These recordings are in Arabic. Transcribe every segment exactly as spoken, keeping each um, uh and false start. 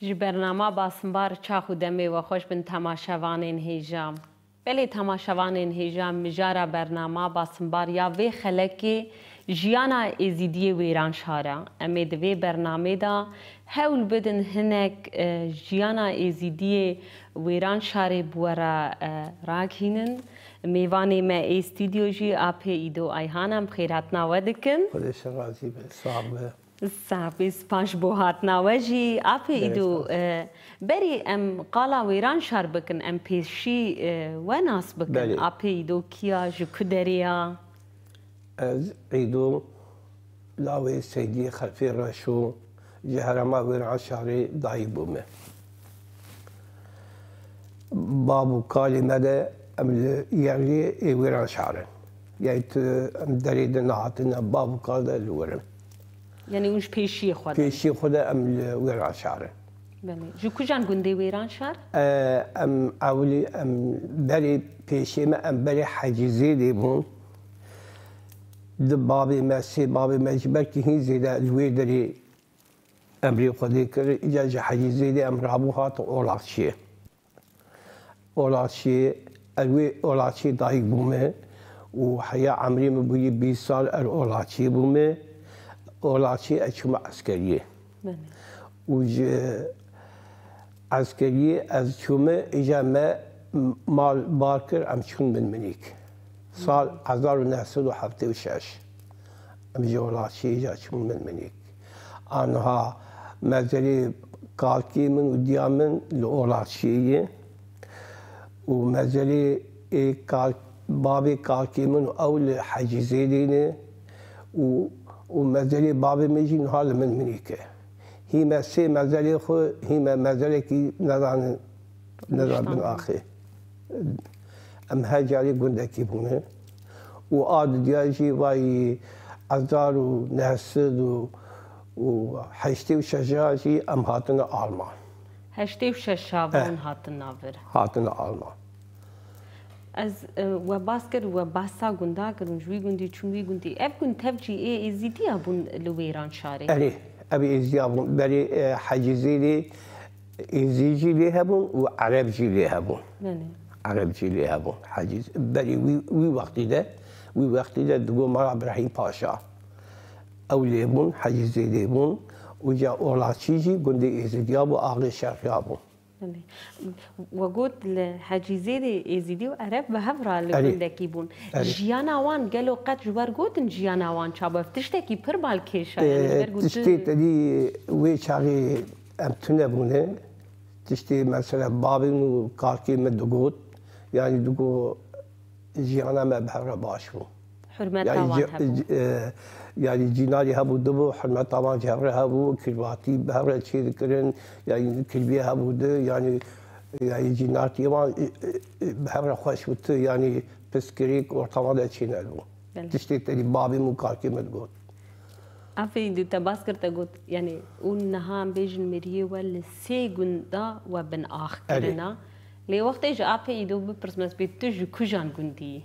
جی برنامه باسنبار چاخ و دمی و خوش بن تماشاوانین هیجام. بله تماشاوانین هیجام مجاره برنامه باسنبار یا وی خلکی جیانا ازیدی ویران شارا. امی دوی برنامه دا هول بدن هنک جیانا ازیدی ویران شاری بورا راگینن. میوانی ما استودیو جی آپه ایدو ایهانم خیرات ناودکن. خودش راضی به صاحب. صافي سباش بوهاتنا واجي أبي إدو بري أم قالا ويران شربكن أم بيشي وناس بكن أبي إدو كيا جكدريا أز إدو لاوي سيدي خلفي رشو جهرما ويران شاري دايبومه بابو كلمة ده أم يعني ويران شارن يعني أم دريد نعتنا بابو كلمة الورم يعني وش بيشي خدا؟ بيشي خدا أم ويران شعره. بله. جو كجان جندي ويران شعر؟ أم أولي أم بري بيشي ما أم بري حجزي ليبون. دبابي ما سي بابي ما جبركي هي زيدا الويدري أمري خدي كر إجاج حجزي لي أم رابوها تولاشية. أولاشية الوي أولاشية ضايق بومه وحياة عمري مبوي بيصار الأولاشية بومه. أولاشي أشوم عسكرية، وج عسكرية أشوم إجا ما مال باركر أمشون من منيك، صار عذار ونحصل وحبته وشاش، أمجي أولاشي إجا أشوم من منيك، أنها مزري كالكي من وديامن لأولاشية، ومزري كال بابي كالكي من أول حجزيني و ومازالي بابي ما يجي نهار من منيكا هي ما سي مازالي خو هي مازالي كي نظر نظر بن اخي ام هاجاري قلنا كي بونا وقعد دياجي واي عزار ونهسد وحشتي وشجاجي ام هاتنا المان حشتي وشجاجي هاتنا فر هاتنا المان از و باسکر و باسا گنده کردن جوی گندی چونی گندی اب کن تفجی ای زیادی ابون لویران شاری. اره ابی زیادی ابون بری حجزی لی زیادی لی هبون و عربی لی هبون. نه. عربی لی هبون حجز بری وی وقتی ده وی وقتی ده دو مرا برای پاشا اولی هبون حجزی لی هبون و جا اولاشیجی گندی زیادی ابو آغاز شرقی ابون. وجود الحجيزي إزيدي وعرب بهفرة اللي عندك يبون جيانا وان قالوا قد جوار جودن جيانا وان شابه تشتكي بربال كيشة تشتكي تدي ويش على أمتنا بونه تشتكي مثلا بابين وكاركي من دقود يعني دقو جيانا ما بهفرة باشوا حرمة طوان يعني جيناري هبو دبو حرمة طوان جهرة هبو كلباتي بهرة شيء ذكرن يعني كلبي هبو ده يعني يعني جينارتي وان بهرة خوش وت يعني بسكريك وطوان ده شيء نلو تشتري تري بابي مكاركي مدقول أفيد تباس كرت قلت يعني ونهام بيجن مريه ولا سيجن دا وبن آخ كرنا لوقت إجا أفيد وببرس مسبيت تجو كجان قندي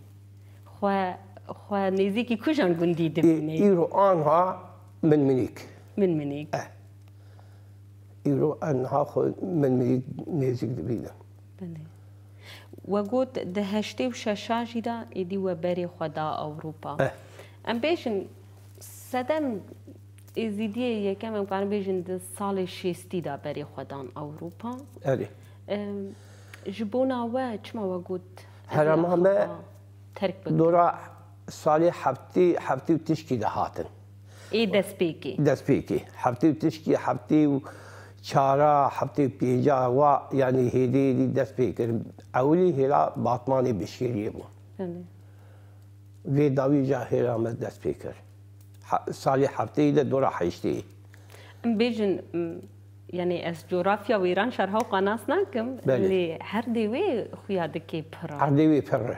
خو خو نزيكي كوجان قندي دمني. إيرو أنها من منيك. من منيك. إيه. إيرو أنها خو من منيك نزيك دبينا. بله. وجود دهشتي وشاشاجي دا إدي وبري خدا أوروبا. إيه. أم بيشن سدم إزيدية كم أمكان بيجن د سال شيستي دا بري خدان أوروبا. إيه. جبونا واج ما وجود. هرما ما. ترك بك. دورا سالی هفتی هفتی و تیشکی دهاتن. ای دسپیکی. دسپیکی هفتی و تیشکی هفتی و چهارا هفتی و پیجا و یعنی هدیه دسپیکر. اولی هلا باطمانی بشیریه بود. وی داوی جاهیرا مس دسپیکر. سالی هفتی ده دوره حیشتی. بیشن یعنی از جغرافیا ویران شرها و قناس نکم. لی هر دیوی خیاده کی پره. هر دیوی پره.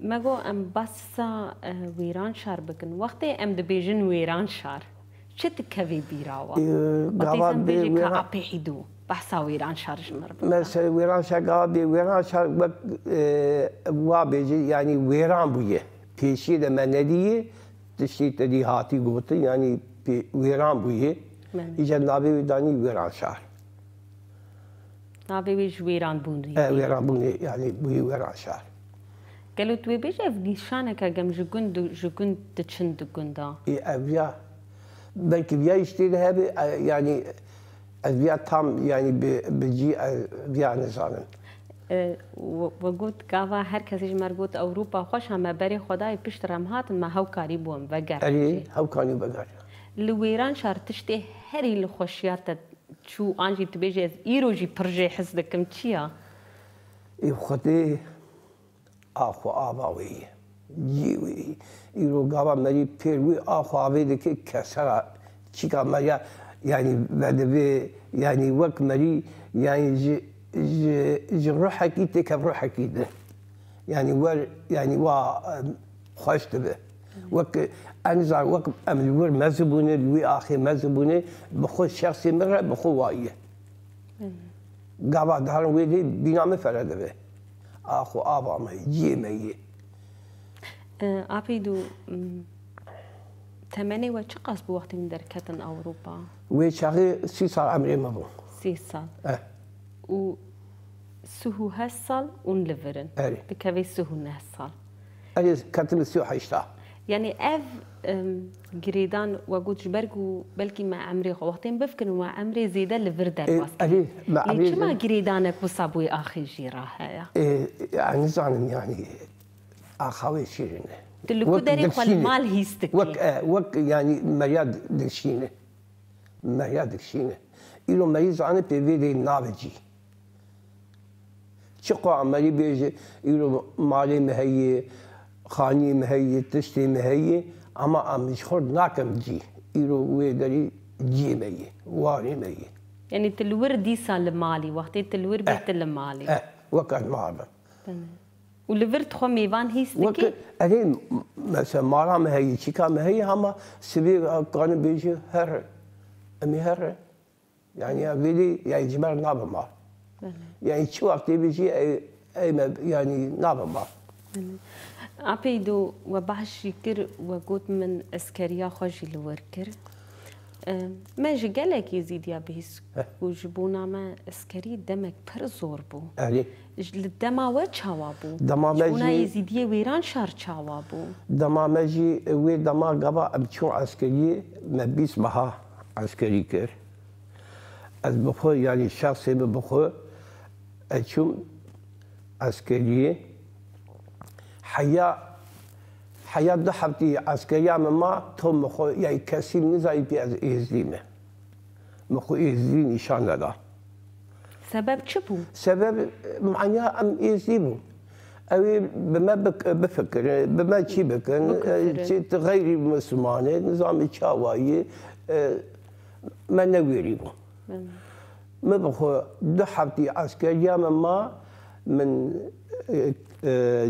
مگو ام بسا ویران شار بکن وقتی ام دبیجن ویران شار چه تکوی بیراوا؟ باتیزم بیجی که آپی حیدو بحثا ویران شارش مربوطه مثلا ویران شار قابی ویران شار بک وابیجی یعنی ویران بویه پیشی ده مندیه تشتی تدی هاتی گوته یعنی ویران بویه ایجاد نابی ویدانی ویران شار نابی ویج ویران بونی ویران بونی یعنی بوی ویران شار قالوا توي بيجي فنيشانك قام جكند جكند تشند جكندا. إيه أبيا بنك أبيا يشتري هذا يعني أبيا تام يعني بيجي أبيا نزالن. وجود كافا هركز مرجوت أوروبا خوشها ما بري خداي بيشترم هات ما هو كاريبون بجر. إيه هو كاني بجر. لويران شار تشتي هري الخشيات شو أنجي تبيجي إيروجي برجع حسدك كم تيا. إيه خدي. آخو آبایی جیوی ایرو گاوا مری پیروی آخو آبایی دکه کسرا چیکار مریا یعنی بدبی یعنی وقت مری یعنی ج ج جروحه کیته کروحه کیده یعنی ور یعنی وا خوشت به وقت انزار وقت امل ور مذبونه لوی آخر مذبونه بخود شخصی مره بخود وایه گاوا دارن ویدی بینام فرده به آخو آبا ما یه میه. آبی دو تمنی و چه قصب وقتی می‌درکتن اروپا؟ وی چهاری سی سال عمری ما بود. سی سال. و سهو هشت سال اون لفرن. بکه وی سهو نه سال. اگر کتیم سیو حیشته. یعنی اف جریدان وجودش برگو بلکی ما عمری وقتی بفکن ما عمری زیاده لفردر باست. لی چما جریدانک بسابوی آخر جراحه؟ یعنی زنم یعنی آخای شیرینه. دلکو داری خال مال هیست. وق وق یعنی مریاد دشینه مریاد دشینه. ایلو مریض آن پیویده نابجی. چقدر عمری بیه ایلو مالی مهیه خانی مهیه تشتی مهیه اما آمیش خود نکم جی ایرو ویداری جی میه واری میه یعنی تلویر دیسال مالی وقتی تلویر به تل مالی وقت ماله و لورد خو میوان هیست که این مثلا مارا مهیه چیکا مهیه همه سری کان بیشی هر امی هر یعنی اولی یعنی جمر نابم مار یعنی چه وقتی بیشی ایم یعنی نابم مار عبيدو وبعش يكر وجود من اسكريا خاجي الوركر ما جالك يزيد يا بيس وجبونا ما اسكري دمك برزور بو الدما وجه وابو دما ماجي يزيد ويران شهر شوابو دما ماجي وي دما غبا بتشو عسكري ما بيس بها عسكري كر از بخو يعني شخص بخو اتشوم عسكري حياة حياة ضحبتي عسكرية ما توم مخو يعني كسي نزاي بيز إهزيمة مخو إهزيم إشان هذا سبب شبو سبب معناه أم إهزيمو أوي بما بك بفكر بما شي بكن شيء غير مسلمانة نظام شاوية ما نويريبو ما بخو ضحبتي عسكرية ما من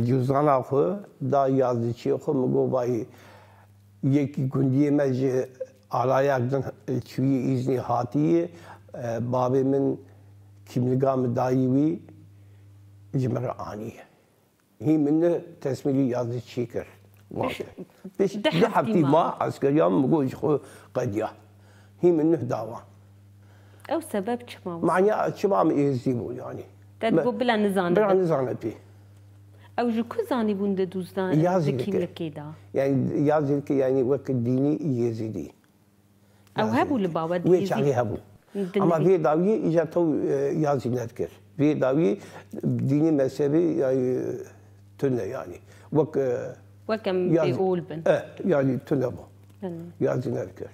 جوزان آخو دا یازدیچی خو مگو باید یکی گندی مج علای اگرن چوی ایزنی هاتیه بابی من کیمیگام دایوی جمر آنیه هی من تسمیلی یازدیچی کرد پس ده هفته ما عسکریام مگو خو قدیا هی من داوان او سبب چما معنی چما میزی بود یعنی تدبو بلا نزانه بلا نزانه پی أو جكوزاني بوند دوزان يازيدك كيدا يعني يازيدك يعني وقت ديني يزيدي أو هبو لباود يزيد ويش عليه هبو أما في داوية إجاتو يازيد نذكر في داوية ديني مسبي يعني تنة يعني وق وكم يقول بن إيه يعني تنة بو يازيد نذكر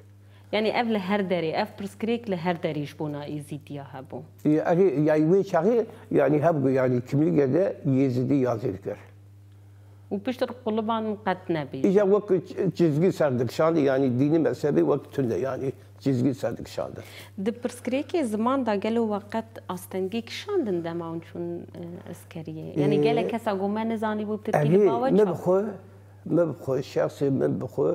يعني أف لهردري أف برسكريك لهردري جبونا يزيدي هابو. يعني يعني ويش يعني هابو يعني كمية ده يزيدي يزيدكر. وبيشترك طلبان مقاتنا بي. إجا وقت جزقي سردك شان يعني ديني مذهبي وقتنا يعني جزقي سردك شان. دبرسكريكي زمان دا قالوا وقت أستنجيك شان دندما ونشون عسكرية يعني إيه قالك هسا قوما نزاني وبتركي ما وجهه. ما بخو ما بخو شخصي ما بخو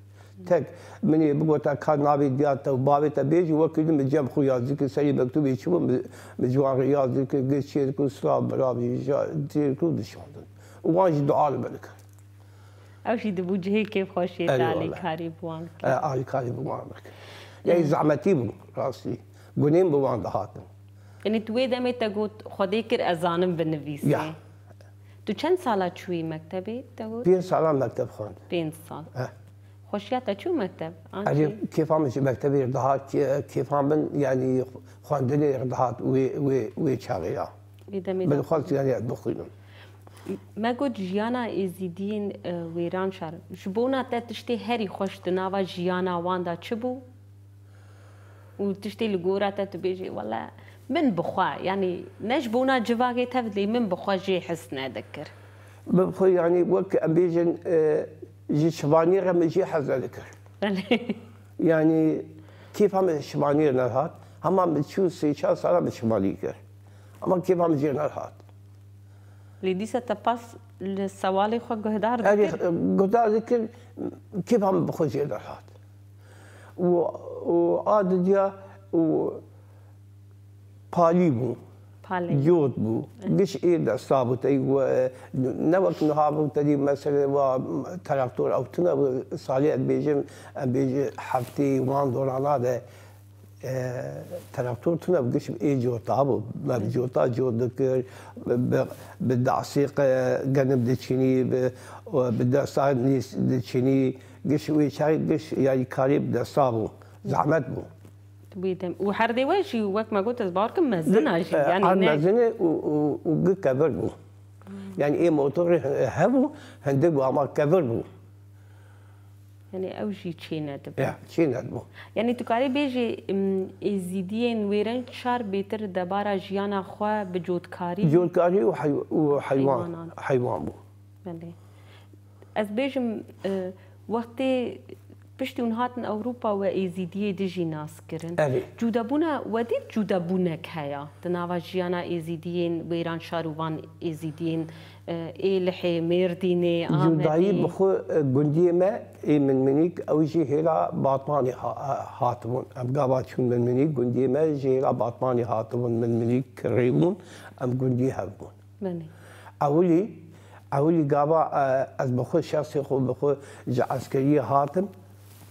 تك مني بقولك كان نبي ديات وبابت بيجي وكل من جنب خويا ذيك سري مكتوب يشوفه مجوار رياض ذيك قشير كل صاب رابي جا كل بشهادن وواجد دعاء بالك. أو شيء دبوجه كيف خاشيت على الكاريب وانك. على الكاريب وانك. يعني زعمتي بون راسي قنين بوان دهاتن. يعني تويدا متى قلت خديكر أزانم بالنفيسة. تو كم سالة شوي مكتبي تقول؟ بين سالة مكتب خان. بين سال. خوشياتا شو مكتب؟ يعني كيف عم مكتبي إرضاءات كيف عم يعني خواندني إرضاءات وي وي وي شارية. من خالص يعني أدخلهم. ما قلت جيانا إزيدين ويران شر. شبونا تتشتي هري خوش تناوا جيانا واندا شبو. وتشتي الجورة تتبيجي والله من بخوا يعني نجبونا جواجي تفدلي من بخوا جي حسنا أذكر. بخوا يعني وقت أبيجن جي شبانير هم جي حزر ذكر يعني كيف هم شبانير نرهات هم هم بتشو سيشار سارة بشمالي كر اما كيف هم جي نرهات لديسة تباس للسوالي خو قهدار ذكر قهدار ذكر كيف هم بخو جي نرهات وعاد ديا وقاليبو جود بو قش إيه دستابو تي ونوك نهابو تدي مثلا وتراكتور أو تنو صالية بيجم بيجي حفتي وان دورانا ده تراكتور تنو قش إيه جوتابو ما بجوتا جودك بالدعسيق جنب دشيني بالدعسات نيس دشيني قش ويشاي قش يعني قريب دستابو زعمت بو بيتم وحردي واجي وقت ما قلت باركم مزنه يعني عندنا مزنه وقد كبروا يعني ايه موتور هبوا هندبوا عمر كبروا يعني اوجي تشينا تبع تشينا يعني تقاري بيجي الزيدين ويرن شار بيتر دبارة جيانا خوا بجود كاري جود كاري وحيوان حيوان بو بلي از بيجم وقتي بشتون هاتن أوروبا وإزيدية دجي ناس كرن. جودابونا وديت جودابونا كهيا تناوجيانا إزيدين ويران شاروان إزيدين إلحي ميرديني آمدي. جوداي بخو جندي ما من منيك أو جهلا باطماني هاتون أم قاباتشون من منيك جندي ما جهلا باطماني هاتون من منيك كريمون أم جندي هبون. بني. أولي أولي قابا أز بخو شخصي خو بخو عسكري هاتم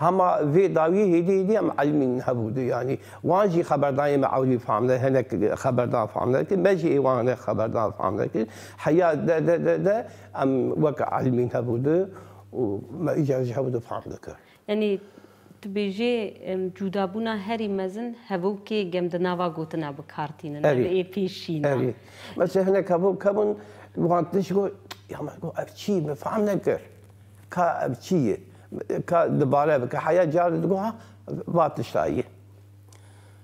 هما في داوي هيدي هيدي معلمين هابود يعني وان جي خبرداري ما عاودي فهم له هناك خبردار فهم لكن ما جي وانا خبردار فهم لكن حياة دا دا دا, دا أم وقع علمين هبوده وما إجازة هبوده فهم ذكر. يعني تبيجي جودابونا هري مزن هبوكي جمد نوا قوتنا بكارتين نبي بيشين. هري. مثلا هناك هبوك كمون وانتش قول يا ما قول أبتشي ما فهم ذكر كا أبتشي كا دبارة بك حياة جارد قوها باتش تاعيه.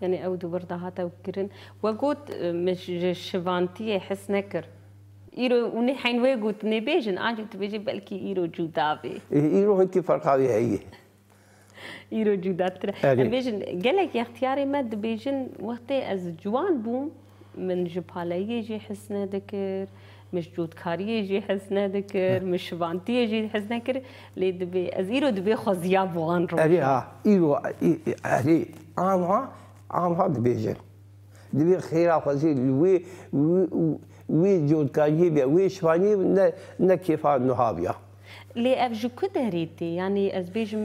يعني أودو برضه هاتا وكرن وقوت مش شفانتية حس نكر إيرو ونحن وقوت نبيجن أنجو تبيجي بلكي إيرو جودابي إيرو هنك فرقاوي هي إيرو جوداتر بيجن قالك يا اختياري ما تبيجن وقتي أز جوان بوم من جبهالي يجي حسنا ذكر مش جود كاري يجي حسنا ذكر مش شفانتي يجي حسنا ذكر لي دبي أز إيرو دبي خزياب وان روح أري ها إيرو أري أنا عام هاد بيجن دبي خير أخذي لوي وی جودکاری بیا وی شوانی نه نکیفان نها بیا. لی افجو کدریتی یعنی از بیشم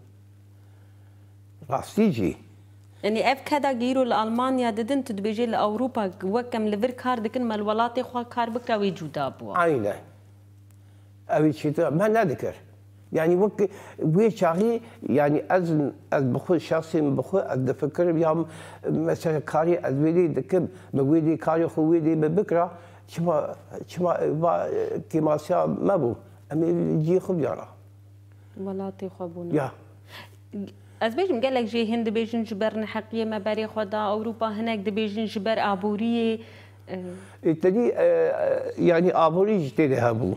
راستيجي يعني اف كذا غيروا لالمانيا ددن تدبيجي لاوروبا وكم لفرك هارد كلمه الولاطي خو كار بكره ويجودا بو عينه ابي شيء ما نذكر يعني وك ويشاري يعني اذن بخو شخصي بخو قد فكر يوم مثلا كاري ازبيلي دكب بويدي كاري خويدي ببكره شما شما كيما شا ما بو امي جي خو يرا ولاطي خو بونا يا از بیشم گله جی هند بیشن جبر نحقیه مبری خدا اروپا هنگ دبیشن جبر آبوریه. اتدی یعنی آبوریج تله هبو،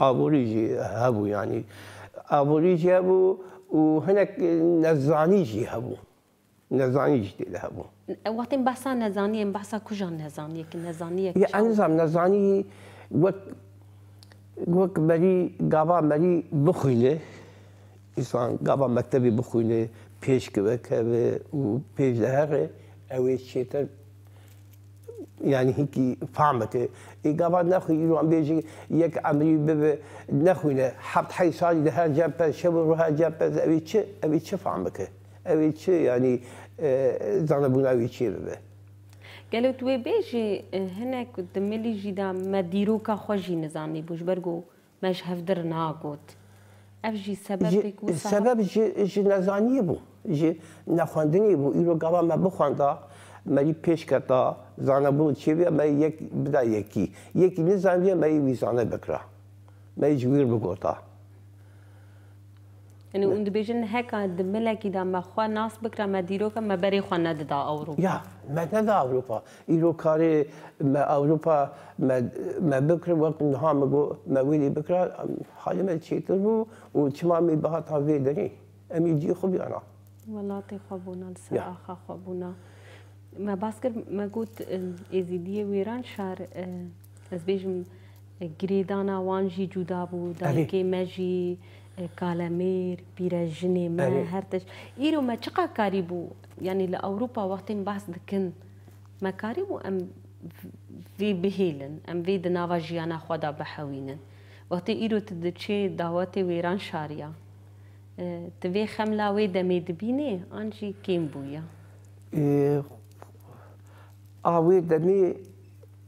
آبوریج هبو یعنی آبوریج هبو و هنگ نزانیجی هبو، نزانیج تله هبو. وقتی بحثا نزانیه، بحثا کجا نزانیه که نزانیه؟ یه انجام نزانیه وقت وقت مری گاوا مری بخویله. انسان قبل مكتبي بخوينه پیش كبه و پیش دهره اوه شیتر يعني هيك فهمته قبل نخوي رو عم بيجي يك عمري بب نخوينه حط حي صار ده جنب شبر وها جنب اوه شي اوه شي فهمك اوه شي يعني زنبون اوه شي ببه قالوا توي بيجي هناك دملي جدا ما ديروكا خوجي نظامي بوجبرغو ماش هفدر ناقوت أفجي سبب السبب جي جي نزاني بو جي نخواندني بو إيرو قبا ما بخواندا مالي پیش كتا زانا بو چي بيا ما يك بدا يكي يكي نزان بيا ما يويزانا بكرا ما يجوير بقوتا يعني وند بيجن هكا دملكي دا ما خوا ناس بكرا ما ديروكا ما بري خوانا دا أوروبا يا ما دا أوروبا إيرو كاري ما أوروبا ما ما بكرا وقت نها ما بو ما ويلي بكرا حالي ما تشيتر بو وشما مي بهاتها في دري أمي جي خوبي أنا والله تي خوبونا لسا أخا خوبونا ما باسكر ما قلت إزيدية ويران شهر أز بيجم قريدانا وانجي جودابو داركي ماجي كالامير بيراجني ما هرتش إيرو ما تشقا كاريبو يعني لأوروبا وقتين بحث دكن ما كاريبو أم في بهيلن أم في دنافاجيانا خدا بحوينن وقتين إيرو تدتشي دعواتي ويران شاريا تبي خملة ويدا ميدبيني أنجي كيمبويا آه ويدا مي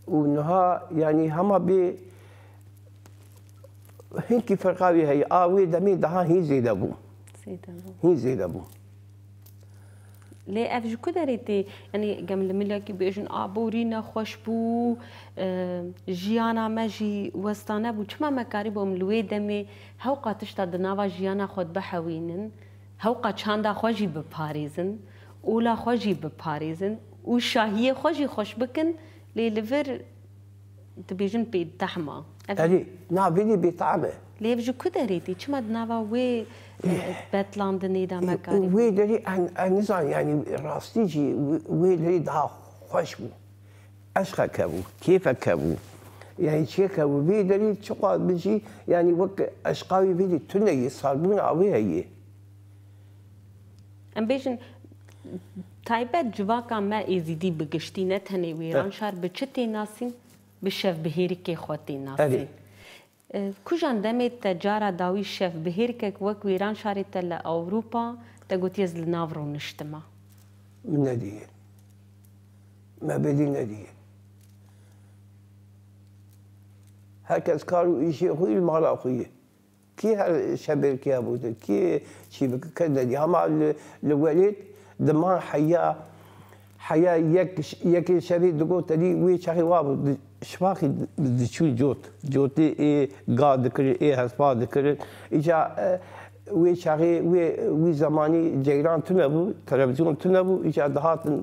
ونها يعني هما بي هنكي فرقاوي هي آوي دمي دها هي زيدا بو هي زيدا بو ليه أفجو كدريتي يعني قبل ملاكي بيجون آبورينا خوش بو جيانا ماجي وستانا بو كما مكاريبهم لوي دمي هوقا تشتا دناوا جيانا خود بحوينن هوقا تشاندا خوجي بباريزن ولا خوجي بباريزن وشاهية خوجي خوش بكن لي لفر تبيجن بيتحما ألي نابيني بطعمه ليه بجو كدريتي كما دناوا وي باتلان دنيدا مكاري وي دري أنزان يعني راستيجي وي دري دها خوش بو أشخا كابو كيفا كابو يعني شي كابو وي دري تشقا بجي يعني وك أشقاوي بيدي تنيي صالبون عوي هي أم بيجن تايبات جواكا ما إزيدي بقشتينات هني ويران شهر بشتي ناسين بالشف بهيركي خواتي ناسي كوجان دمي تجارة داوي الشف بهيركك وك ويران شاريت لأوروبا تقول يزل نافرو نشتما من ندية ما بدي ندية هكذا كارو إشي أخوي المغلا أخويه كي هالشبيركي أبوته كي شيبك كذا دي هما الوليد دمان حياة حياة يك يك شبير دقو تدي ويش أخي وابو شباخي دشوي جوت جوتي إيه قاد ذكر إيه هسبا ذكر إجا ويش أخي وي وي زماني جيران تنبو تلفزيون تنبو إجا دهاتن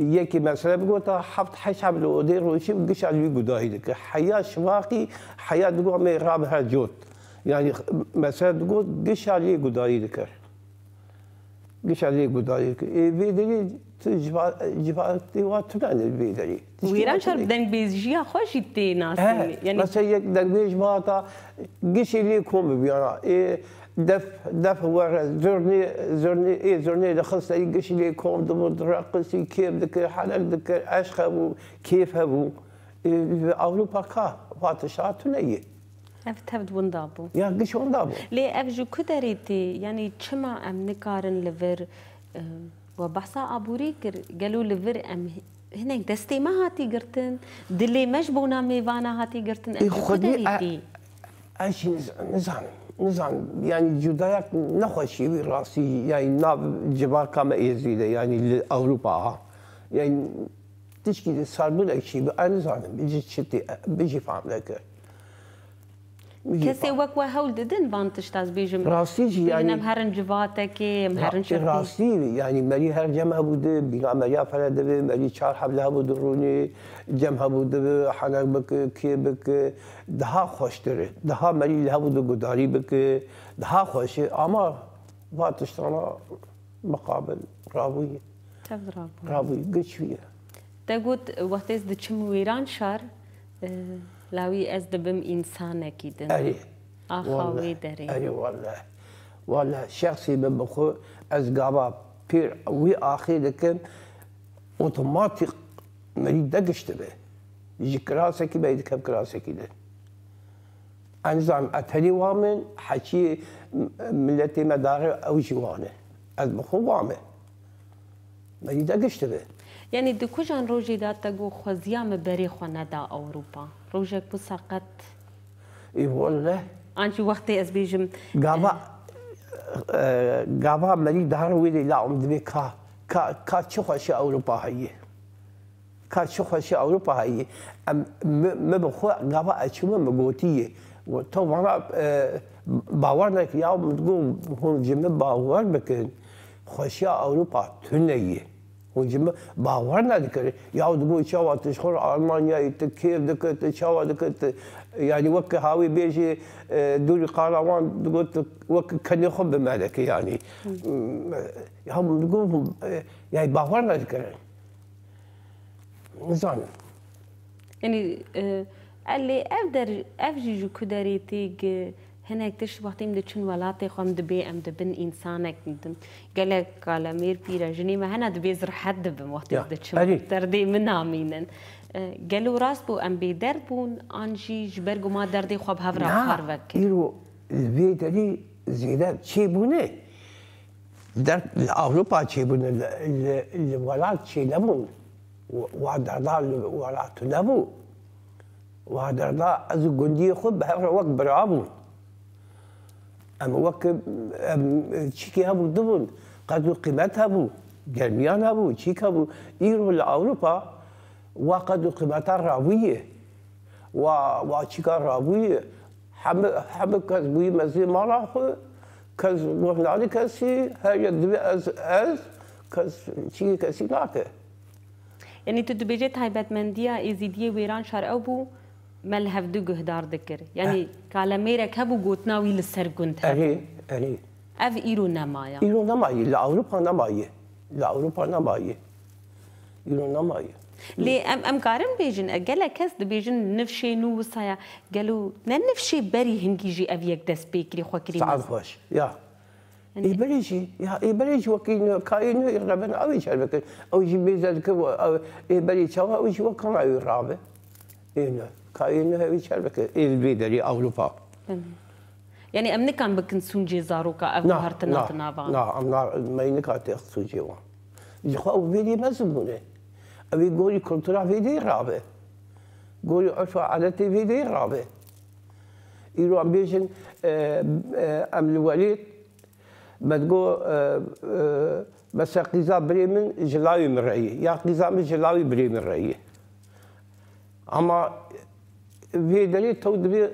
یکی مثلا بگوته هفت هشت هم لودی روشی بگش علی گدایی دکه حیا شواقی حیا دگو همه راب هر جوت یعنی مثلا دگو گش علی گدایی دکه گش علی گدایی دکه وی دلی تجوار جوار دیوار تنده وی دلی ویران شرب دنگ بیزی خوشی تی ناسی یعنی مثلا یک دنگ بیش ما تا گش علی کم بیاره دف دف ورا زرني زرني اي زرني لخص اي قش لي كوم دم ترقصي كيف ذكر حالك ذكر اشخب كيف هبو اوروبا كا فاتشات نيه افتبد وندابو يا قش وندابو لي افجو كدريتي يعني تشما ام نكارن لفر وبحصا ابوريكر قالوا لفر ام هناك دستي ما هاتي قرتن دلي مجبونه ميفانا هاتي قرتن كدريتي ايش نزعم نزعم يعني جدايك نخشي براسي يعني ناب جبار كما يزيد يعني أوروبا يعني تشكي صار شيء أنا نزعم بيجي شتى بيجي فاهم لك كسي وقت وهول ددن فانتش تاز بيجي راسي يعني مهرن جباتك مهرن شرطي راسي يعني مالي هر جمع بوده بنا مالي فرد مالي شار حبلها بودروني جمع بوده حنك بك كي بك دها خوشتره دها مالي لها بوده قداري بك دها خوش أما فانتش ترى مقابل راوية تبدر راوية راوية قد شوية تقول وقت إذا تشم ويران شار لاوي از دبم انسانه كيدن اي اخاوي دري اي والله والله شخصي بمخو از غابا بير وي اخي لكن اوتوماتيك مالي دقشت به يجي كراسه كي بيد كب كراسه كده انظام اتلي وامن حكي ملتي مدار او جوانه از بخو وامه مالي دقشت به يعني دو كوجان روجي داتاغو خوزيام بري خوندا اوروبا روجك بسقط اي والله انت وقتي اس بيجم غابا غابا مالي دار ويلي لا ام دبي كا كا كا تشوخش اوروبا هي كا تشوخش اوروبا هي ما بخو غابا اشوم مغوتي وتو ورا باورنك يا متقوم هون جنب باور بكن خوشا اوروبا تنيه وجم باورنا ذكر يعود بو شوا تشهر ألمانيا يتكيف ذكر شوا ذكر يعني وك هاوي بيجي دول قاروان قلت وك كان يخب مالك يعني هم نقولهم يعني باورنا ذكر نزعنا يعني اللي أقدر أفجج كدريتي هناك تشت وقتیم دچون ولایتی خم دبی ام دبن انسانک ندم گله کالمیر پیرجنی ما هنات بیزر حد بم وقتی دچون دردی من آمینن گلو راست بو ام بی دربون آنچی جبرگو ما دردی خواب هفر آخر وکه ایرو بیتری زیاد چی بونه در اروپا چی بونه ل ولایت چی نبود و دردال ولایت نبود و دردال از گندی خود به هر وقت برابون اما وقت چیکی ها بود دبون قدر قیمت ها بود گرمیان ها بود چیک ها بود ایرو لأوروپا و قدر قیمت ها راویه و و چیک ها راویه همه همه کس بوی مزید مالا خود کس وحنالی کسی هر یک دوی از از کس چیکی کسی ناکه یعنی تو دو بیجه تایبتمندی ها ایزیدیه ویران شرعه بود ملها بدو جهدار ذكر يعني كالميرا كابو قوتناوي للسرقنت أري أري أف إيرو نمايا إيرو نمايا لأوروبا نمايا لأوروبا نمايا إيرو نمايا لي أم أم كارم بيجن أجلا كست بيجن نفشي نوصايا قالوا ننفشي بري هنجيجي أبيك دس بيكري خوكري صعب خوش يا يعني إبريجي يا إبريجي وكين كائن يغربن أويش هالبكر أويش بيزاد كوا أو إبريجي شوا أويش وكان يغربه إينا كائن هاي شربك البيدا لي أوروبا. يعني أمني كان بكن سونجي زاروكا أبو هرتنا تنابا. لا أمنا ما ينكاتي سونجي وان. يخاو فيدي مزبونة. أبي قولي كنترا فيدي رابع. قولي عشوا على تي فيدي رابع. يروح بيجن أم الوليد ما تقول بس قزا بريمن جلاوي من رأيي، يا قزا من جلاوي بريمن رأيي. أما في دليل تود بي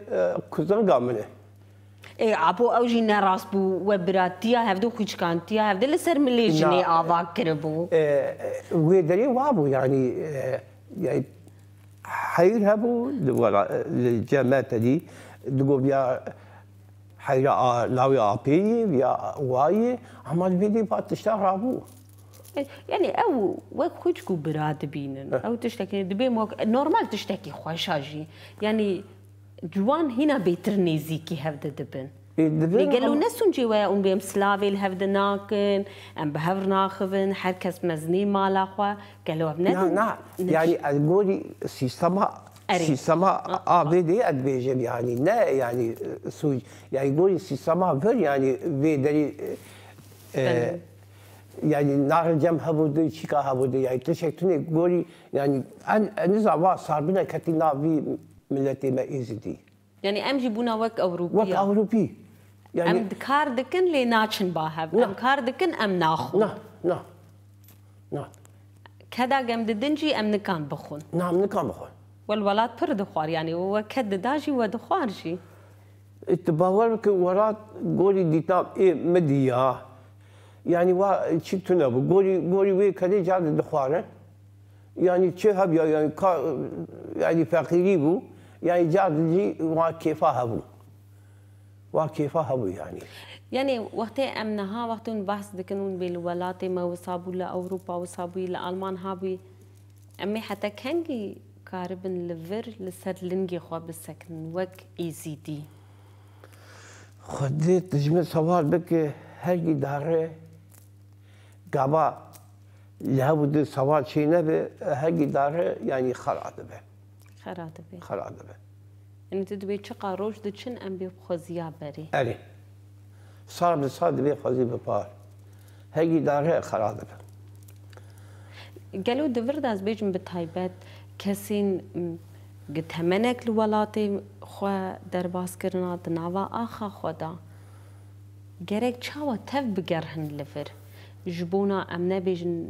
كوزان قامنه. عبو او جی نراس بو و براتیا هفدو خوشکانتیا هفدو لسر ملی جنی آواک کربو وی دری وابو يعني يعني حيرهبو ولا الجامعات دي تقول يا حيرة لو يا بي يا واي عمل بيدي بات تشتغل أبوه يعني أو وقت خوشكو براد بينن أو تشتكي دبي موك نورمال تشتكي خوشاجي يعني جوان هنا بيترنيزي كي هفدا دبن قالوا نسون جوا أم بيم سلافي الهفدا ناكن أم بهفر ناخفن حد كاس مزني مالا خوا قالوا بنادم نعم يعني أقولي سيستمها سيستمها أبدي أدبيجم يعني لا يعني سوي يعني أقولي سيستمها فر يعني بدري يعني نار الجم هبودي شيكا هبودي يعني تشكتني أقولي يعني أن نزعوا صار بنا كتينا في ملتي ما إزدي يعني أم جيبونا وك أوروبي وك أوروبي يعني أم دكار دكن لي ناتشن باهب أم دكار دكن أم ناخو نعم نعم نعم كذا جم ددنجي أم نكان بخون نعم نكان بخون والولاد بر دخوار يعني وكذا داجي ودخوارجي تباورك ورات قولي ديتاب إيه مديا يعني وا شفتنا بقولي قولي وين كذا جاد دخواره يعني شهب يعني كا يعني فقيري بو يعني جادلي وكيفها بو وكيفها بو يعني يعني وقت أمنها وقت بحث دكنون بالولايات ما وصابوا لأوروبا وصابوا لألمان هابي أمي حتى كانجي كاربن لفر لسرلنجي خو بالسكن وك إيزيدي خديت جمل سوال بك هاي داره قبا لابد سوال شيء نبي هاي داره يعني خرعت به خرعت به خرعت به يعني تدبي تشقى روج دشن أم بخزيا بري أري صار بصاد بي خزي ببار هاي داره خرعت به قالوا دفرد از بيجم بتهيبات كسين قد همنك الولاتي خو درباس كرنا دناوا آخا خدا قريك شاوة تف بقرهن لفر جبونا أم نبيجن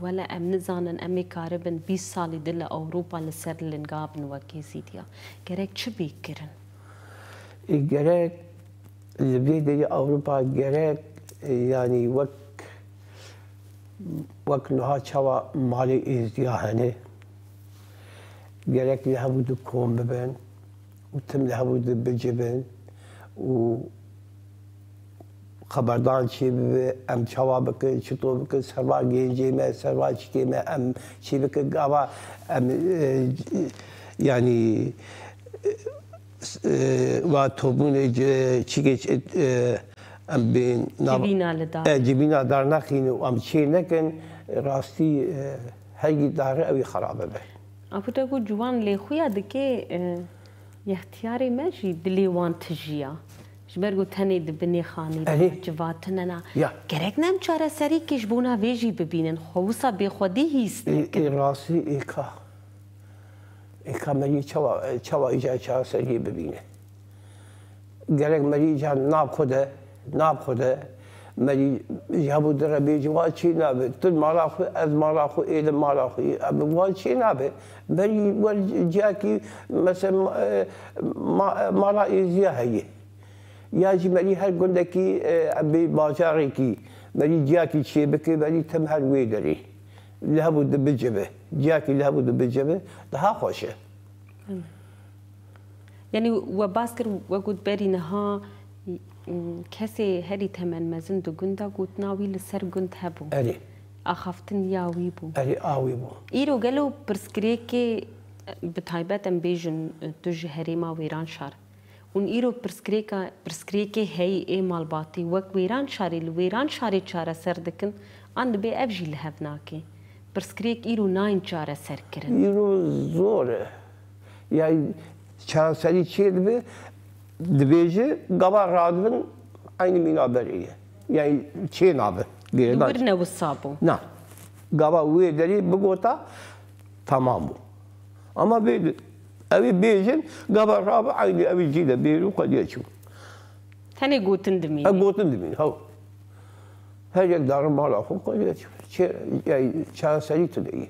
ولا أم نزانن أمي كاربن بيس سالي دل أوروبا لسر لنقابن وكيزيديا قريك شو بيكرن؟ قريك اللي بيدي أوروبا قريك يعني وك وك نهار شاوة مالي إيزديا هني قريك لهبودو كوم ببن وتم لهبودو بجبن و خبردان شی ام شواب که چطور که سرواجی جیم سرواجی که ام شی که گاوا ام یعنی و توبون چیکه ام بین جبینا دار نخین و ام چی نکن راستی هیچ داره اوی خرابه به. آبوده کو جوان لیخویاد که اختیاری میشه دلیوان تجیا. شبرگو تنی دبنی خانی جواتن انا گرگ نم چاره سری کش بونا ویجی ببینن خوصا بی خودی هیست ای راستی ای که ای که مری چوا ایجا چاره سری ببینه گرگ مری جا ناب خوده ناب خوده مری جا بود را بیجی وان چی نابه تل مالا خو از مالا خو ایل مالا خو وان چی نابه مری وان جا که مثلا مالا ایزیا هیه یا جی مری هر گندکی ابی بازاری کی مری جاکی چی بکی مری تم هر ویدری لها بود بجبه جاکی لها بود بجبه دها خوشه یعنی و باسکر و گود بری نها کسی هری تمن مزن دو گندا گود ناوی لسر گند هبو اری اخافتن یاوی بو اری آوی بو ایرو گلو پرسکری که به تایبتم بیجن دو جهریما ویران شار ون ایرو پرسکریکا پرسکریکی هی ای مالباتی وک ویران شاری لویران شاری چاره سردکن آن دبی افجی لهفناکی پرسکریک ایرو ناین چاره سر کرد ایرو زوره یعنی چاره سری چیه دبی دبیجی گاوا رادبن اینی مینابریه یعنی چی نابه دوبار نوسابو نه گاوا وی داری بگوتا تمامو اما بی أبي بيجن قبل رابع عيني أبي جيله بيرو قد يشوف. هني قوتن دمين. قوتن دمين هو. هاي دار ما له خم قد يشوف. شيء يعني شان سريت ليه.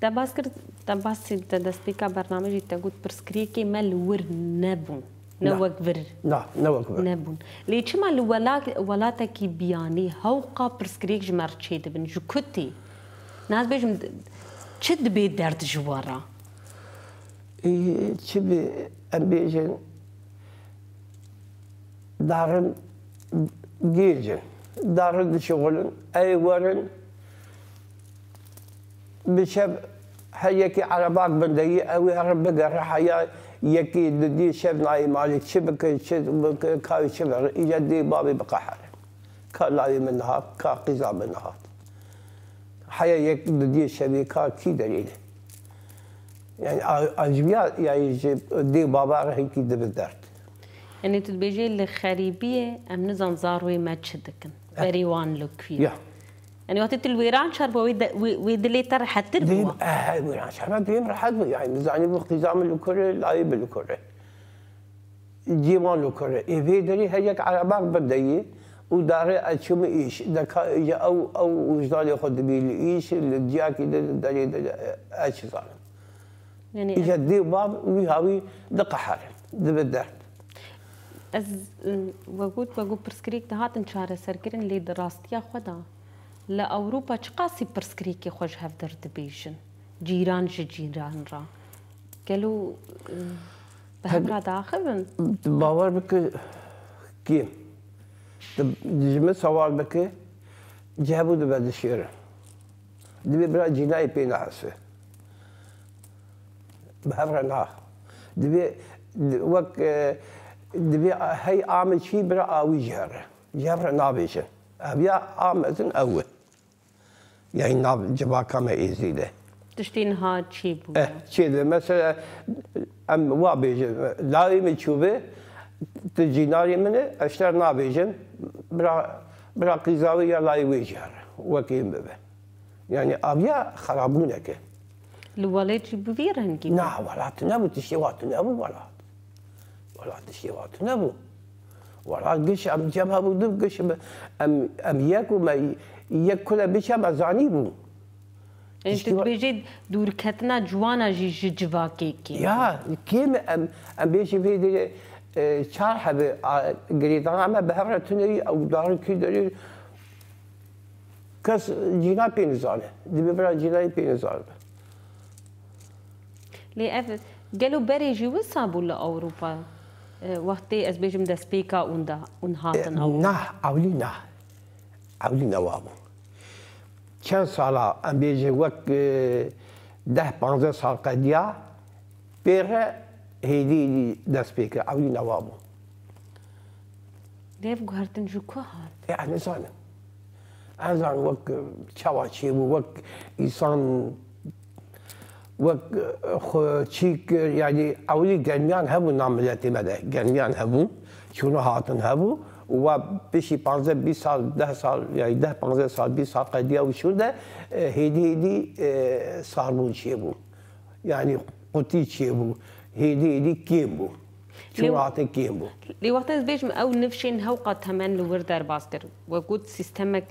تباس كر تباس تدسبيكا برنامج تقول برسكريكي ملور نبون نوك بر نعم نوك بر نبون ليه شما الولاك ولاتك بياني هوقا برسكريك جمارتشيد بن جكوتي ناس بيجم شد بي درد جوارا إيه شبي أبيجن دارن جيجن دارن شغلن أي ورن بشب حياكي على بعض بندقي أوي هرب بقى حياة يكي دي شب نايم عليك شبك شب كاوي شبر يجدي بابي بقى حالي كالاي منها كاقزا منها حياة يك دي شبي كا كي دليله يعني أجميع يعني دي بابا هيك دي بالدرت يعني تتبيجي الخريبية أم نزن زاروي ما تشدكن بريوان لوكفي يعني وقت الويران شربوا ويدلي ترى حتى البوا. اه الويران شربوا بيم رحبوا يعني زعني بالقزام الكوري لايب الكوري. جيمان الكوري إيه دري هيك على بعض بدي وداري أشوم إيش دكا أو أو وجدان ياخذ بيل إيش اللي جاك إذا دري أشي زعلان. يعني إجا دي باب ويهاوي دق حاله دبدرت. از وجود وجود برسكريك دهات إن شهر سركرين اللي دراستي أخذها. لا أوروبا تقاسي برسكريكي خوش هفدر دبيجن جيران جيران را قالوا بهبرا داخل باور بك كيم جمع سوار بك جابوا دباد الشيرة دبي برا جناي بين عسى بهبرا ناخ دبي وك دبي هي عامل شي برا أوي جهرة جابرا نابيجن أبيع عامة أول يعني ناب جباكا ما يزيده تشتين هاد شي بو اه شي مثلا أم وابيج لاري متشوبه تجي ناري منه أشتر نابيجن برا برا قزاوية لاي ويجهر وكيم ببه يعني أبيع خرابونك الولاد بفير هنكي نا ولات نبو تشتيوات نبو ولات ولات تشتيوات نبو والله قش أم جابها بدو قش أم أم ياكو ما ياكلها بيشا ما زانيبو. أنت بيجي دور كتنا جوانا جي ججبا كيكي. يا كيم أم أم بيجي في شارحة قريطة أما بهرة تنري أو دار كدري كاس جينا بينزانه دبي برا جينا بينزانه. ليه قالوا بري جوا صابوا لأوروبا. وقتی از بیشم دست پیکا اوندا اونها تن آورد. نه اولی نه اولی نوامو چند سالا ام بیش وقت ده پانزده سال قدیا پیره هیدی دست پیکا اولی نوامو. دیو گوهرتن چکو هات؟ یعنی زن از آن وقت چهواچی و وقت ایسان وخو تشيك يعني اولي جنيان هبو نعملاتي مدى جنيان هبو شنو هاتن هبو وبشي بانزه بي سال ده سال يعني ده بانزه سال بي سال قديه وشنو ده هيدي هيدي صاربون شيبو يعني قوتي شيبو هيدي هيدي كيمبو شنو هاتن كيمبو لي وقت بيجم او نفشين هوقه ثمن لوردر باسكر وجود سيستمك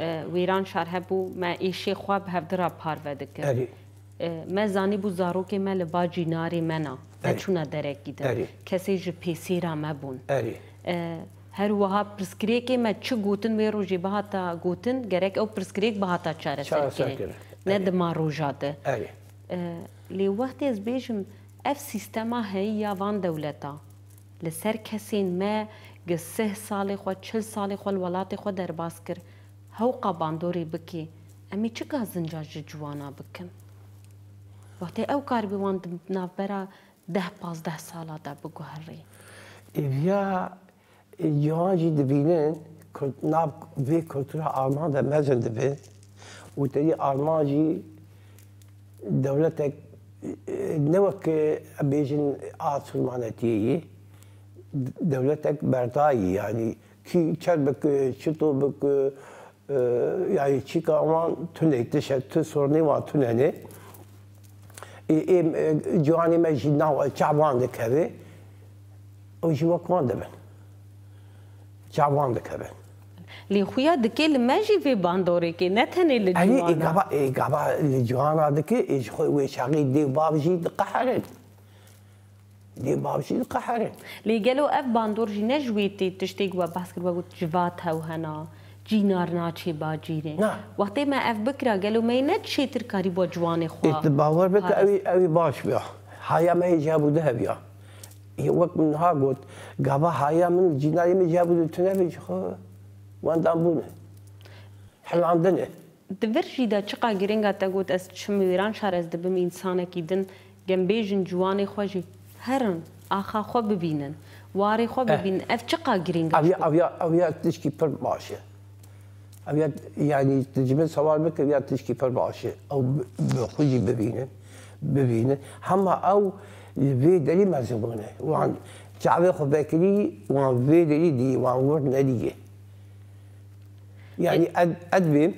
ويران شهر هبو ما ايشي خواب هفدرا بار ودك ما زانی بود زارو که مال باجی ناری منا، چون درکی داره کسی چه پیسی را مبون. هر وها پرسکری که ما چه گوتن و روزی باهاتا گوتن گرک او پرسکری باهاتا چاره سرکه ند ما روزاده. لی وقتی از بیشم اف سیستما هیا وان دولتا لسر کسی ما گسه سالی خو چهل سالی خو ولات خو در باسکر هوقا باندوری بکی امی چقدر زنجاج جوانا بکن. وقتی او کار بیوند نافبرا ده پانزده ساله دار بگوهری. ایا جهانی دبینن ناب به کلتور آلمان در مزند به و تری آلمانی دولت نوک بیشین آسمانتیه دولت بردایی یعنی کی چرب چطور بک یعنی چیکا آلمان تونیتش تو سرنی و توننه ام جوانی مجنّا و چابان دکه و جواب کنده بن چابان دکه بن لی خویاد دکل مجی و باندوری که نه تنه لی جوانا ای گابا ای گابا لی جوانا دکه ایش خوی و شقی دیو بابجی دقه حرد دي باوشين قحرة لي قالوا أف باندور جينا جويتي تشتيق وباسكر وقت جفاتها وهنا جينار ناتشي باجيني نعم وقت ما أف بكرة قالوا ما ينتشي تركاري بوجواني خواه اتباور بك أوي أوي باش بيا هايا ما يجابو ده بيا وقت من ها قلت قابا هايا من جيناري ما يجابو ده تنافج خواه وان دامبونه حل عندنا دفرشي دا چقا گرنگا تا قلت از چم ویران شار از دبم انسانا كيدن جنبيجن جواني خواجي هرن آخا خو ببینن واري خو ببینن اف چقا گرنگا اویا اویا اویا تشکی پر باشه اویا يعني تجمل سوال بك اویا تشکی پر باشه او خوجي ببینن ببینن هم او في دلي مزبونه وعن تعبي خو باكلي وعن في دلي دي وعن ورنا دي يعني اد ادبي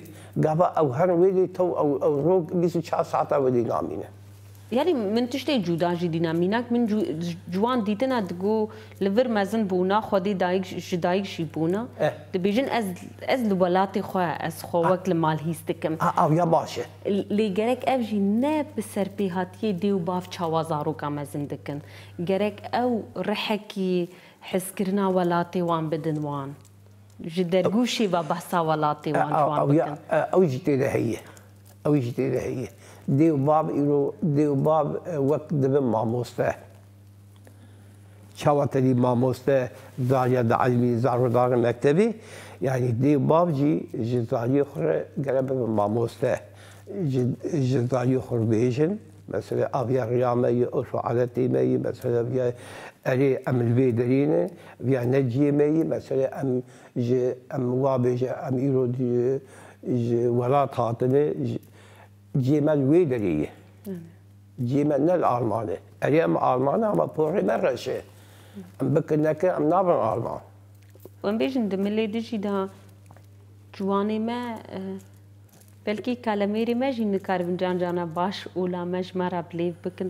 قابا او هرن ويدي تو او او روك أربعة وعشرين ساعه ودي نامينه يعني من تشتي جوداجي ديناميناك من جو جوان ديتنا دغو لفر مازن بونا خدي دايك شدايك شي بونا تبيجن از از لبلاتي خو از خو وقت المال هيستكم اه يا باشا لي جرك افجي ناب بالسربي هاتيه دي وباف تشوازارو كمازن دكن جرك او رحكي حس كرنا ولاتي وان بدنوان جدا غوشي وبحسا ولاتي وان وان او جديده هي او جديده هي ديو باب إيرو ديو باب وقت دبم ماموسته شو تري ماموسته زاجة دعمي زارو دار مكتبي يعني ديو باب جي جزاري أخرى قرب من ماموسته جزاري أخرى بيجن مثلا أبيع ريامي أشو على تيمي مثلا أبيع أري أم البيدرينة أبيع نجيمي مثلا أم ج أم وابج أم إيرو دي ج ولا تعطني جيمال ويدريه جيمال نال ألماني أيام ألماني أما بوري مرشة أم بكناك أم نابن ألمان وأم بيجن دملي دجي ده جواني ما بلكي كلاميري ما جي نكار بنجان جانا باش ولا ماج مرة بليف بكن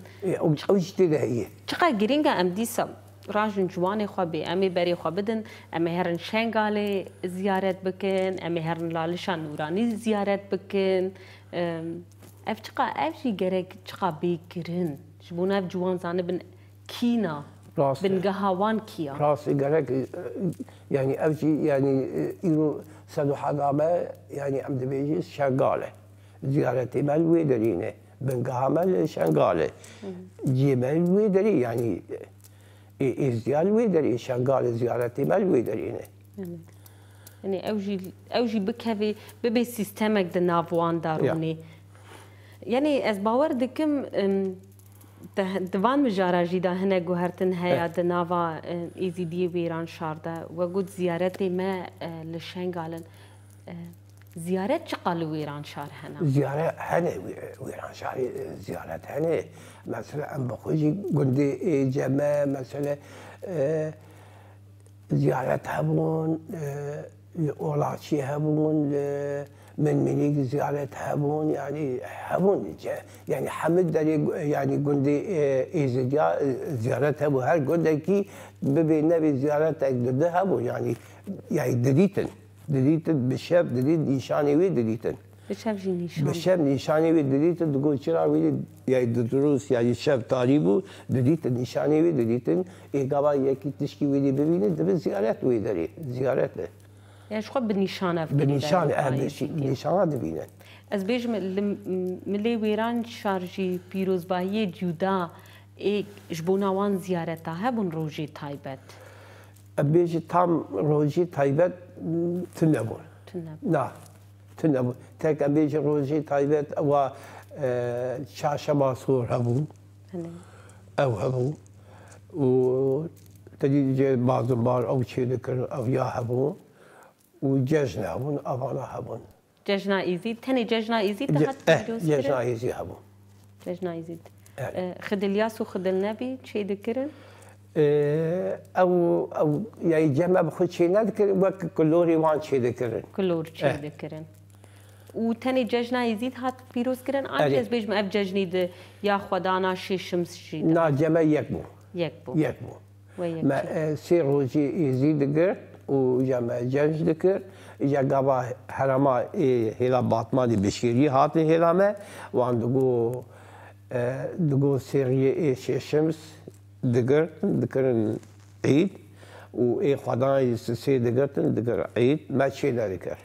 وش تدهيه شقا جرينجا أم ديسا راجن جواني خوابي أمي بري خوابدن أمي هرن شنغالي زيارات بكن أمي هرن لالشان نوراني زيارات بكن أفتقى أفشي جرك تقى بيكرن شبونا في جوان زاني بن كينا بن قهوان كيا راسي جرك يعني أفشي يعني إلو سادو حضامة يعني عمد بيجي شنغالي زيارتي مال ويدريني بن قهوان شنغالي جيمال ويدري يعني إزيال ويدري شنغالي زيارتي مال ويدريني يعني أوجي أوجي بكهفي ببي سيستمك دنافوان داروني يعني از باور دكم دوان مجارة جدا هنا جوهرتن هيا دنافا إيزي دي ويران شاردا وجود زيارتي ما للشنغالن زيارات شقال ويران شار هنا زيارة هنا ويران شار زيارات هنا مثلا أم بخوجي قندي جماعة مثلا زيارات هبون لأولاشي هبون من منيك زيارات هبون يعني هبون يعني حمد يعني قندي زيارات هبون هر قندي كي ببي نبي زيارات أجدد هبون يعني يعني دريتن دريتن بشاب دريت نيشاني وي دريتن بشاب جي نيشاني بشاب نيشاني وي دريتن تقول شرا وي يعني دروس يعني شاب طالبو دريتن نيشاني وي دريتن إيقابا يكي تشكي وي ببينت دبي زيارات وي دري زيارات يعني شخوب بالنيشانة بالنيشانة أهل نيشانة دبينت از بيج ملي ويران شارجي بيروز باهي جودا إيك جبوناوان زيارتها هبون روجي تايبت أبيج تام روجي تايبت تنبول نعم تنبول تك أبيج روجي تايبت أو شاشة ماسور هبون أو هبون وتجي بعض المار أو شيء أو يا هبون وججنا هبون أفانا هبون ججنا إيزي تاني ججنا إيزي تحت ججنا إيزي هبون ججنا إيزي خد الياس وخد النبي شيء ذكرن أو أو يعني جمع بخود شيء نذكر وقت كلوري وان شيء ذكرن كلور شيء ذكرن وتاني ججنا يزيد هات بيروز كرن أجلس بيج ما أبججني ده يا خدانا شيء شمس شيء نا جمع يكبو يكبو يكبو ما سيرو جي يزيد كرن وجمع جنج ذكر يا جبا حرما هلا باطماني بشيري هات هلا ما وعندو دقو سيري شيء شمس دقرتن دقرن عيد وإي خدان يسسي دقرتن دقر عيد ما تشينا ذكر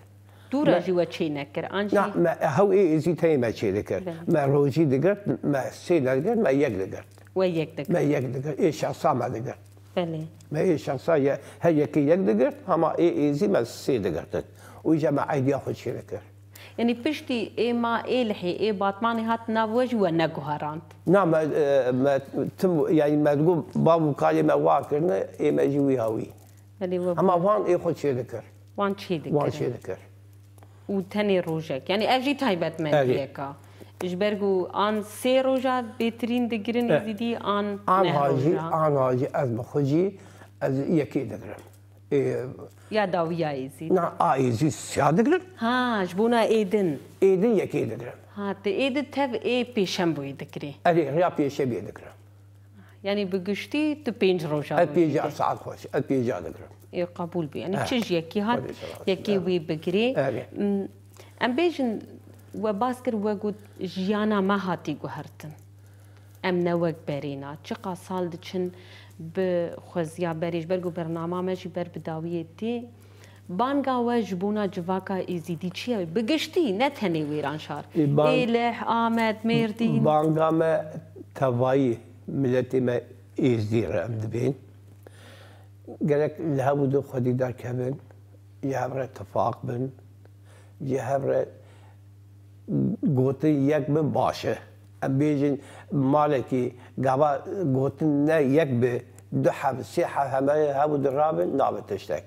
دورا جوا تشينا كر أنجي نعم هو إي زي تاني ما تشينا كر ما روجي دقرت ما سينا دقرت ما يك دقرت ويك دقرت ما يك دقرت إي شخصا ما دقرت بلي ما إي شخصا هي كي يك دقرت هما إي إي زي ما سي دقرتن وإجا ما عيد ياخذ شينا كر يعني بشتي اي ما اي لحي اي باطماني هات ناوج ونا قهرانت نعم ما تم يعني ما تقول بابو قال ما واكرنا اي ما جوي هاوي اما وان اي خد شي ذكر وان شي ذكر وان شي ذكر وثاني روجك يعني اجي تايبات من هيكا جبرغو ان سي روجا بترين دغرين زيدي ان ان هاجي ان هاجي از بخجي از يكي ذكر إيه يا داوية إيزي نعم آه إيزي سيادقلن ها جبونا إيدن إيدن يكي دقلن ها تي إيدن تف إيه بيشنبو يدقري أري ريا بيشنبو يدقرن يعني بقشتي تبينج روجا البيجي أسعاد خوش البيجي أدقرن إيه قبول بي يعني تشج يكي هات يكي وي بقري أم بيجن وباسكر وقود جيانا ما هاتي قهرتن أم نوك بارينا تشقا صال دشن بخوزيا بريش برگو برنامه جبر بداویتی بانگا و جبونا جواکا ایزیدی چیه بگشتی نه تنه ویران شار ایله آمد مردین بانگا ما توایی ملتی ما ایزدی رم دبین گلک لهو دو خودی در کبن یه هم را اتفاق بن یه هم را گوتن یک بن باشه بیشین مالکی گاوا گوتن نه یک به دو حب سی حب همه هاو درابه نابه تشتک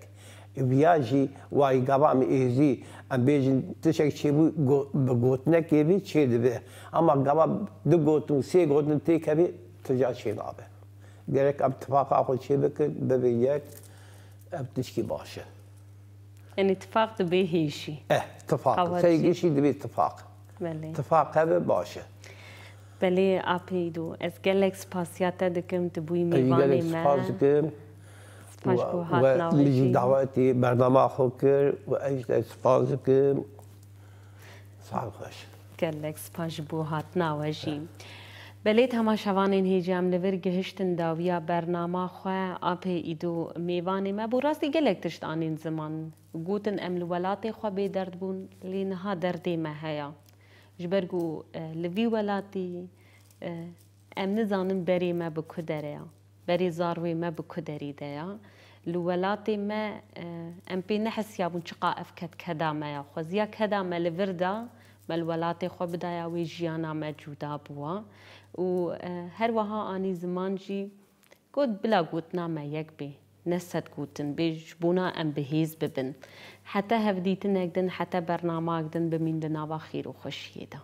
بیاجی وای گاوا می ایزی ام بیشین تشک چی بو به گوتنه که بی چی دبه اما گاوا دو گوتن سی گوتن تی که بی تجا چی نابه گرک ام اتفاق آخو چی بکن ببی یک ام تشکی باشه یعنی اتفاق دبی هیشی اه اتفاق سیگیشی دبی اتفاق اتفاق هبه باشه بله آپیدو از گلکس پاسیاته دکم تبوی میوانی من. گلکس پاسکم. و می‌جی دعوتی برنامه خوکر و ایجاد پاسکم. سال خوش. گلکس پاش بو هات نواجی. بله تماشاوان هیچام نورگهشتن داویا برنامه خواه آپیدو میوانی من براستی گلکتشت آن این زمان گوتن امل ولات خواه بی درد بون لینها دردی مهیا. جبرگو لفی ولاتی ام نزانم بری ما بکودریا بری زاروی ما بکودریدیا لولاتی ما ام پی نحس یا بون چقا افکت کدام یا خوزیا کدام لوردا مل ولاتی خو بدایا وی جیانا موجودا بوا و هر وها آنی زمانجی گود بلا گوتنا ما یک بی نسد گوتن بیش بونا ام بهیز ببن حتى هفديتنا جدا حتى برنامجنا بمين دنا وخير وخشيدا